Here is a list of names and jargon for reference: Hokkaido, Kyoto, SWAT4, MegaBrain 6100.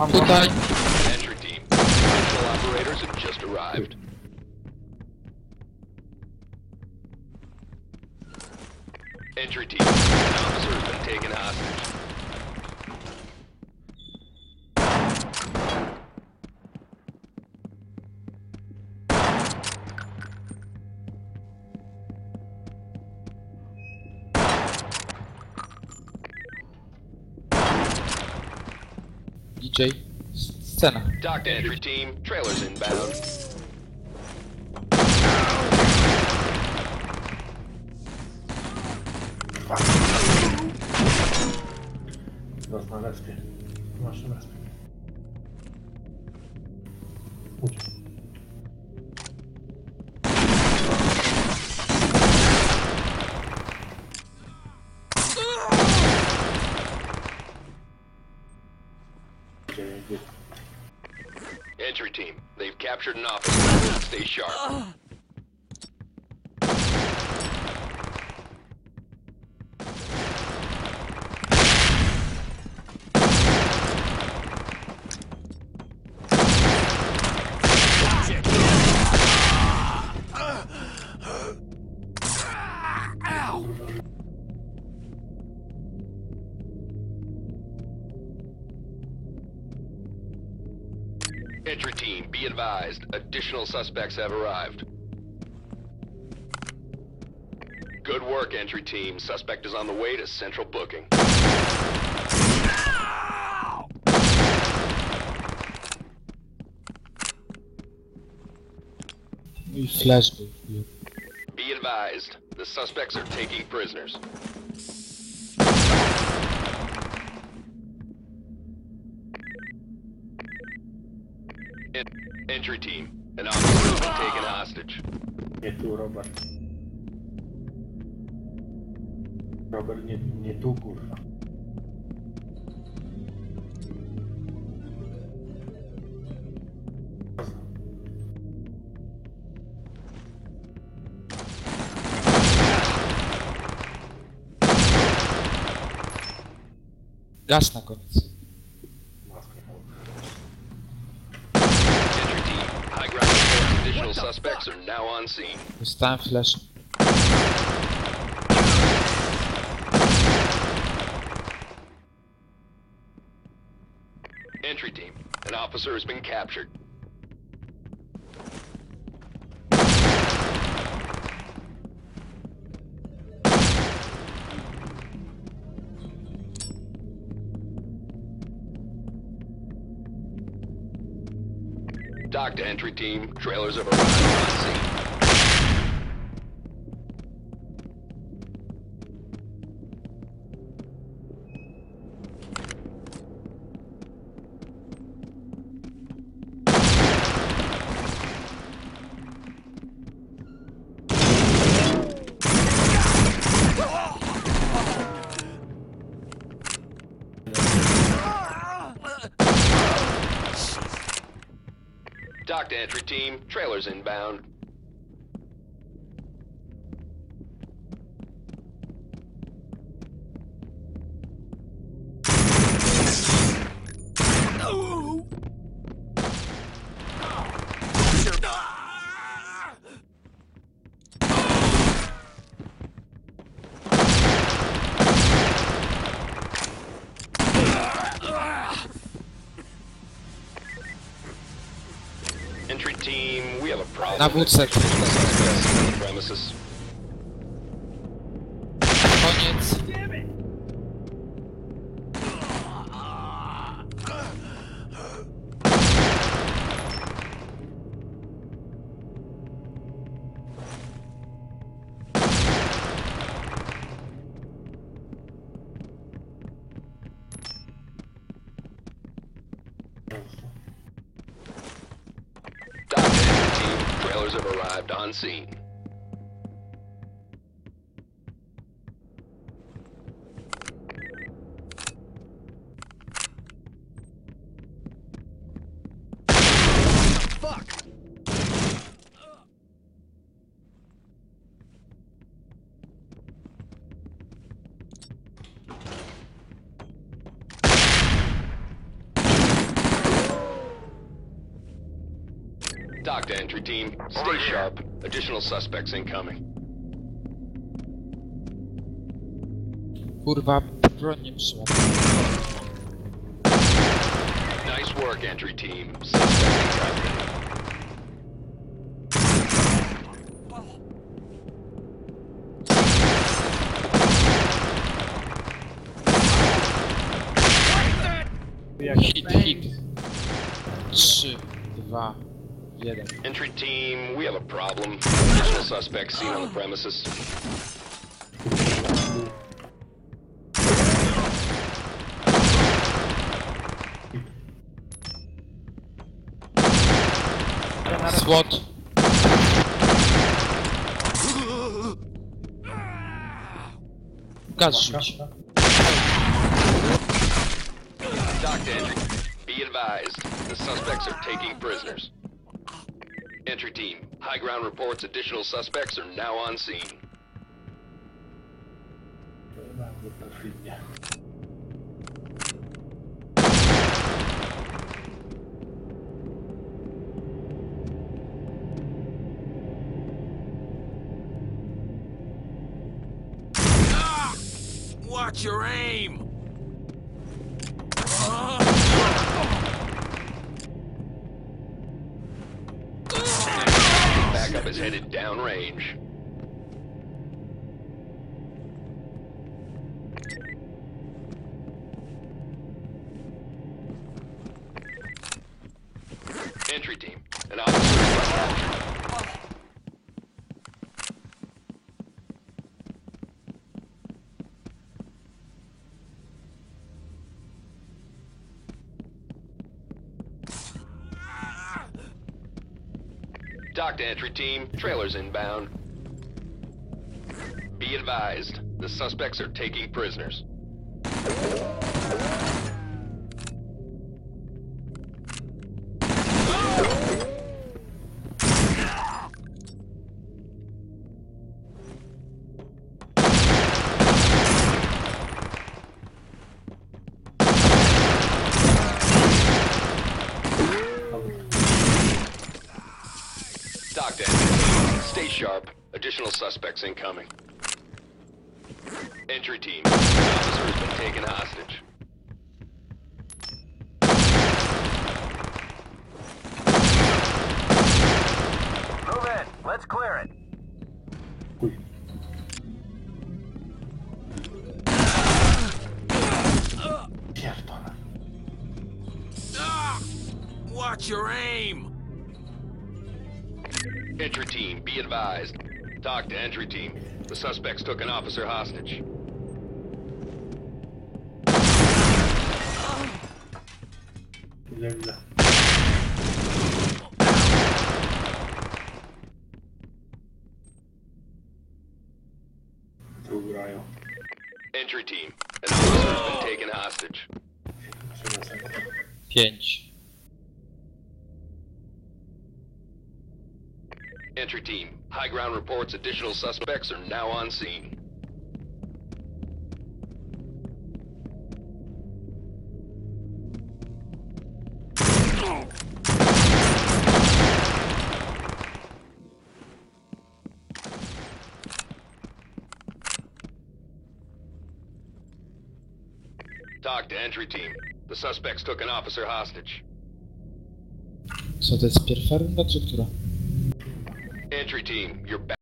Entry team. Potential operators have just arrived. Entry team. An officer has been taken hostage. DJ Senna. Dock to entry team, trailers inbound. That's my rescue. Masz rescue. Entry team, they've captured an officer. Stay sharp. Entry team, be advised, additional suspects have arrived. Good work, entry team. Suspect is on the way to central booking. You flashed me. Be advised, the suspects are taking prisoners. Entry team, an officer has been taken hostage. Nie tu, Robert. Robert, nie tu, kurwa. Raz na koniec. Additional suspects are now on scene. It's time flash. Entry team, an officer has been captured. Dock to entry team, trailers have arrived on scene. Dock to entry team, trailers inbound. Entry team, we have a problem. Nabór sekcji. Koniec. Have arrived on scene. Fuck. Dock to entry team. Stay sharp. Additional suspects incoming. Kurwa, bronią są. Nice work, entry team. Suspects incoming. Hit. 3, 2, 1. Entry team, we have a problem. Additional suspects seen on the premises. SWAT. Gaz rzuć. Doctor, be advised, the suspects are taking prisoners. Entry team, high ground reports additional suspects are now on scene. Ah! Watch your aim! Backup is headed downrange. Entry team, an officer. Dock to entry team, trailers inbound. Be advised, the suspects are taking prisoners. Docked entry. Stay sharp. Additional suspects incoming. Entry team. An officer has been taken hostage. Move in. Let's clear it. Watch your aim! Entry team, be advised. Talk to entry team. The suspects took an officer hostage. Entry team, an officer has been taken hostage. 5. Entry team, high ground reports additional suspects are now on scene. Talk to entry team. The suspects took an officer hostage. So that's pierwsza runda, czy która? Entry team, you're back.